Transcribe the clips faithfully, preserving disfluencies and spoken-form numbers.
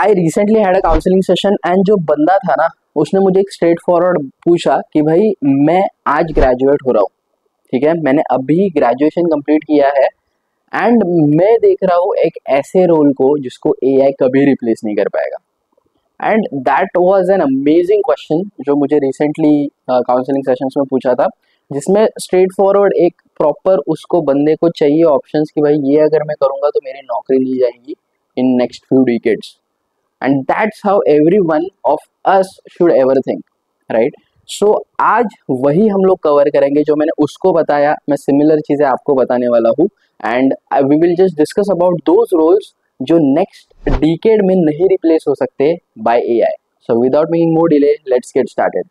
I recently had a counselling session and जो बंदा था ना उसने मुझे एक स्ट्रेट फॉरवर्ड पूछा कि भाई मैं आज ग्रेजुएट हो रहा हूँ, ठीक है, मैंने अभी ग्रेजुएशन कंप्लीट किया है एंड मैं देख रहा हूँ एक ऐसे रोल को जिसको एआई कभी रिप्लेस नहीं कर पाएगा। And that was an amazing question जो मुझे रिसेंटली काउंसलिंग सेशंस में पूछा था, जिसमें स्ट्रेट फॉरवर्ड एक प्रॉपर उसको बंदे को चाहिए ऑप्शंस कि भाई ये अगर मैं करूँगा तो मेरी नौकरी ली जाएगी in next few decades and that's how every one of us should ever think, right. So आज वही हम लोग कवर करेंगे, जो मैंने उसको बताया मैं सिमिलर चीज़ें आपको बताने वाला हूँ and we will just discuss about those roles जो नेक्स्ट डिकेड में नहीं रिप्लेस हो सकते by AI. So without making more delay let's get started.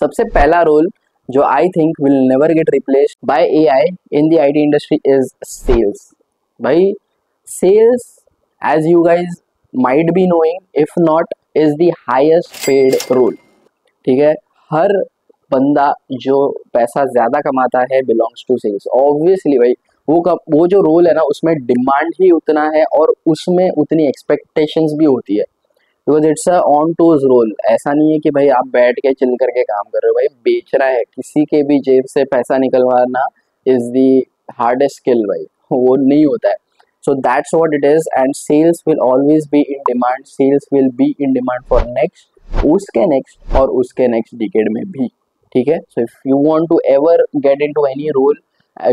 सबसे पहला रोल जो I think will never get replace by AI in the IT industry is sales. भाई sales as you guys might be knowing if not is the highest paid role, ठीक है। हर बंदा जो पैसा ज़्यादा कमाता है बिलोंग्स टू सेल्स ऑब्वियसली। भाई वो का वो जो रोल है ना उसमें डिमांड ही उतना है और उसमें उतनी एक्सपेक्टेशंस भी होती है, because it's a on toes role. ऐसा नहीं है कि भाई आप बैठ के चिल करके काम कर रहे हो, भाई बेचना है, किसी के भी जेब से पैसा निकलवाना इज़ दी हार्डेस्ट स्किल, भाई वो नहीं होता है। So that's what it is and sales will always be in demand, sales will be in demand for next, उसके नेक्स्ट और उसके नेक्स्ट डिकेड में भी, ठीक है। So if you want to ever get into any role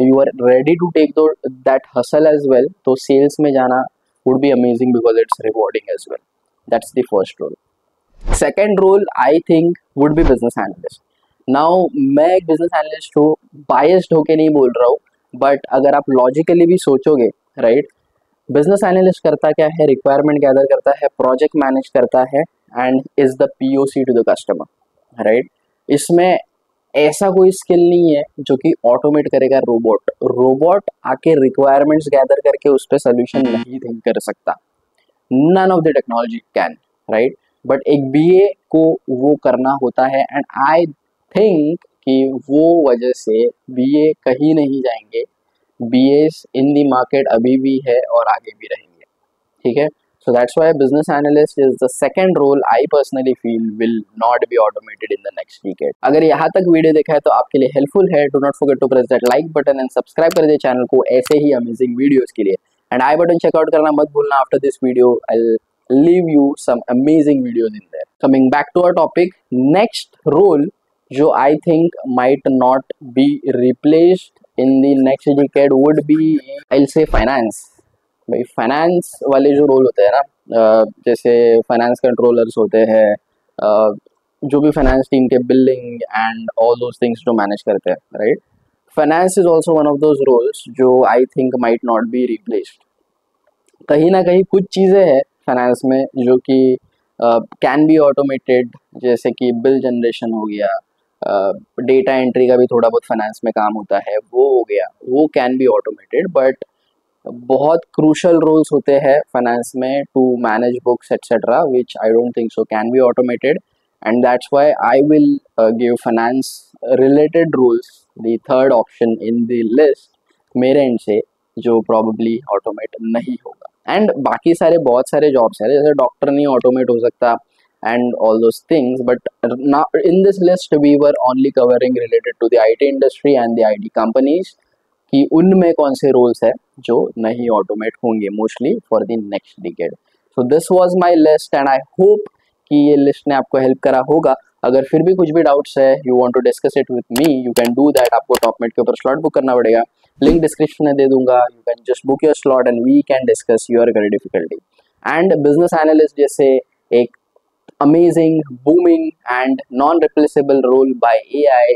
you are ready to take that hustle as well, तो sales में जाना would be amazing because it's rewarding as well. That's the first role. Second role I think would be business analyst. Now मैं एक business analyst हूँ, biased होके नहीं बोल रहा हूँ, बट अगर आप लॉजिकली भी सोचोगे, राइट, बिजनेस एनालिस्ट करता क्या है, रिक्वायरमेंट गैदर करता है, प्रोजेक्ट मैनेज करता है and is the P O C to the customer, right. इसमें ऐसा कोई स्किल नहीं है जो कि ऑटोमेट करेगा रोबोट। रोबोट आके रिक्वायरमेंट्स गैदर करके उस पर सोल्यूशन नहीं थिंक कर सकता, none of the technology can, right. But एक बी ए को वो करना होता है एंड आई थिंक कि वो वजह से बी ए कहीं नहीं जाएंगे, B S in the market अभी भी है और आगे भी रहेंगे, ठीक है। So that's why business analyst is the second role I personally feel will not be automated in the next decade. अगर यहाँ तक वीडियो देखा है तो आपके लिए हेल्पफुल है। Do not forget to press that like button and subscribe कर दे चैनल को ऐसे ही amazing videos के लिए and I button checkout करना मत भूलना। After this video I'll leave you some amazing videos in there. Coming back to our topic, next role जो I think might not be replaced in the next decade would be I'll say finance। भाई finance वाले जो role होते हैं ना, जैसे finance controllers होते हैं, जो भी फाइनेंस टीम के billing and all those things जो मैनेज करते हैं, right. Finance is also one of those roles जो I think might not be replaced. कहीं ना कहीं कुछ चीज़ें हैं फाइनेंस में जो कि कैन बी ऑटोमेटेड, जैसे कि बिल जनरेशन हो गया, डेटा uh, एंट्री का भी थोड़ा बहुत फाइनेंस में काम होता है, वो हो गया, वो कैन बी ऑटोमेटेड। बट बहुत क्रूशल रोल्स होते हैं फाइनेंस में to manage books etcetera which I don't think so can be automated and that's why I will give finance related roles the third option in the list मेरे end से, जो probably automate नहीं होगा। And बाकी सारे बहुत सारे jobs हैं, जैसे डॉक्टर नहीं ऑटोमेट हो सकता and all those things, but in this list we were only covering related to the IT industry and the IT companies कि उनमें कौन से रोल्स हैं जो नहीं ऑटोमेट होंगे mostly for the next decade. So this was my list and I hope कि ये लिस्ट ने आपको हेल्प करा होगा। अगर फिर भी कुछ भी डाउट्स है, you want to discuss it with me, you can do that. आपको टॉपमेट के ऊपर स्लॉट बुक करना पड़ेगा, लिंक डिस्क्रिप्शन में दे दूंगा। You can just book your slot and we can discuss your current difficulty. And business analyst जैसे एक amazing booming and non replaceable role by AI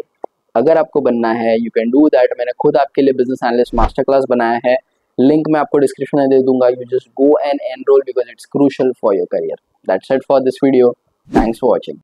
अगर आपको बनना है, यू कैन डू दैट। मैंने खुद आपके लिए बिजनेस एनालिस्ट मास्टर क्लास बनाया है, लिंक मैं आपको डिस्क्रिप्शन में दे दूंगा। You just go and enroll because it's crucial for your career. That's it for this video. Thanks for watching.